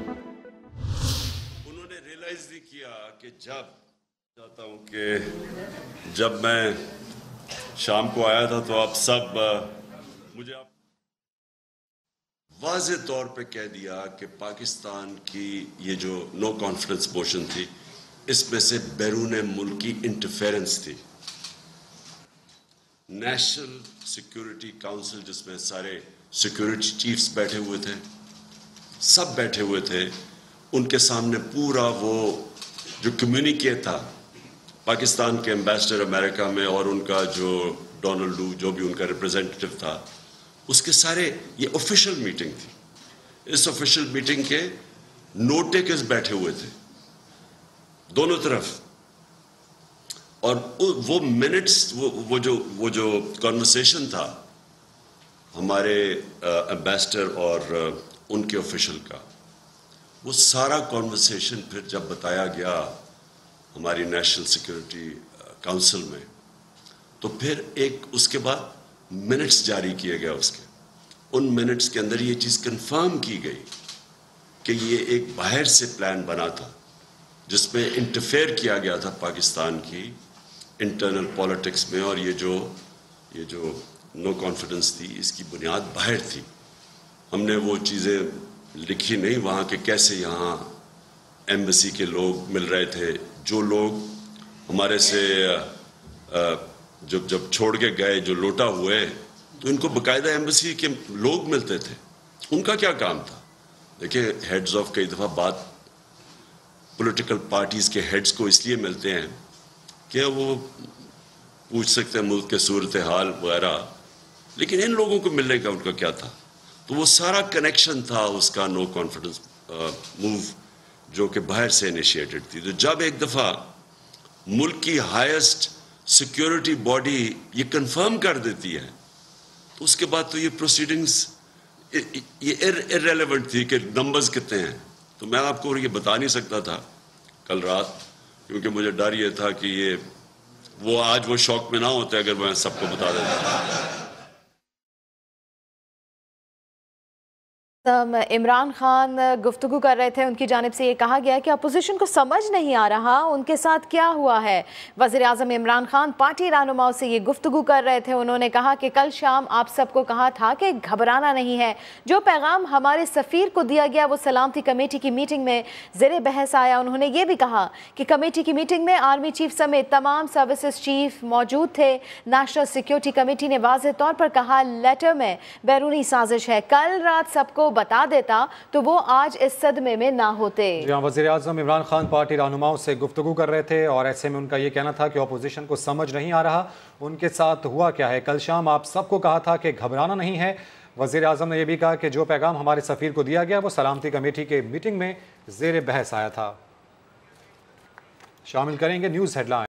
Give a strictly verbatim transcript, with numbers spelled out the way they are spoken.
उन्होंने रियलाइज नहीं किया कि जब चाहता हूँ कि जब मैं शाम को आया था तो आप सब मुझे आप वाज़े तौर पे कह दिया कि पाकिस्तान की ये जो नो कॉन्फिडेंस मोशन थी इसमें से बैरून मुल्क की इंटरफेरेंस थी। नेशनल सिक्योरिटी काउंसिल जिसमें सारे सिक्योरिटी चीफ्स बैठे हुए थे, सब बैठे हुए थे, उनके सामने पूरा वो जो कम्युनिके था पाकिस्तान के एम्बेसडर अमेरिका में और उनका जो डोनाल्ड लू जो भी उनका रिप्रेजेंटेटिव था उसके सारे ये ऑफिशियल मीटिंग थी। इस ऑफिशियल मीटिंग के नोटेकर्स बैठे हुए थे दोनों तरफ और वो मिनट्स वो वो जो वो जो कॉन्वर्सेशन था हमारे एम्बेसडर और उनके ऑफिशियल का, वो सारा कॉन्वर्सेशन फिर जब बताया गया हमारी नेशनल सिक्योरिटी काउंसिल में तो फिर एक उसके बाद मिनट्स जारी किए गए। उसके उन मिनट्स के अंदर ये चीज़ कंफर्म की गई कि ये एक बाहर से प्लान बना था जिसमें इंटरफेयर किया गया था पाकिस्तान की इंटरनल पॉलिटिक्स में और ये जो ये जो नो कॉन्फिडेंस थी इसकी बुनियाद बाहर थी। हमने वो चीज़ें लिखी नहीं वहाँ के कैसे यहाँ एम्बेसी के लोग मिल रहे थे, जो लोग हमारे से जब जब छोड़ के गए जो लौटा हुए तो इनको बाकायदा एम्बेसी के लोग मिलते थे। उनका क्या काम था? देखिए, हेड्स ऑफ कई दफ़ा बात पॉलिटिकल पार्टीज़ के हेड्स को इसलिए मिलते हैं कि वो पूछ सकते हैं मुल्क के सूरत हाल वगैरह, लेकिन इन लोगों को मिलने का उनका क्या था? तो वो सारा कनेक्शन था उसका नो कॉन्फिडेंस मूव जो कि बाहर से इनिशिएटेड थी। तो जब एक दफ़ा मुल्क की हाईएस्ट सिक्योरिटी बॉडी ये कंफर्म कर देती है तो उसके बाद तो ये प्रोसीडिंग्स ये इररेलेवेंट थी कि नंबर्स कितने हैं। तो मैं आपको ये बता नहीं सकता था कल रात क्योंकि मुझे डर ये था कि ये वो आज वो शौक में ना होते अगर मैं सबको बता देता। इमरान खान गुफ्तगू कर रहे थे, उनकी जानिब से ये कहा गया कि अपोजिशन को समझ नहीं आ रहा उनके साथ क्या हुआ है। वज़ीर-ए-आज़म इमरान खान पार्टी रहनुमाओं से ये गुफ्तगू कर रहे थे। उन्होंने कहा कि कल शाम आप सबको कहा था कि घबराना नहीं है। जो पैगाम हमारे सफ़ीर को दिया गया वो सलामती कमेटी की मीटिंग में ज़ेरे बहस आया। उन्होंने ये भी कहा कि कमेटी की मीटिंग में आर्मी चीफ समेत तमाम सर्विसेज चीफ मौजूद थे। नेशनल सिक्योरिटी कमेटी ने वाज़ेह तौर पर कहा लेटर में बैरूनी साजिश है, कल रात सबको बता देता तो वो आज इस सदमे में ना होते। वज़ीर-ए-आज़म इमरान खान पार्टी रहनुमाओं से गुफ्तगू कर रहे थे और ऐसे में उनका ये कहना था कि अपोजिशन को समझ नहीं आ रहा उनके साथ हुआ क्या है। कल शाम आप सबको कहा था कि घबराना नहीं है। वज़ीर-ए-आज़म ने यह भी कहा कि जो पैगाम हमारे सफ़ीर को दिया गया वो सलामती कमेटी के मीटिंग में ज़ेर बहस आया था। शामिल करेंगे न्यूज़ हेडलाइन।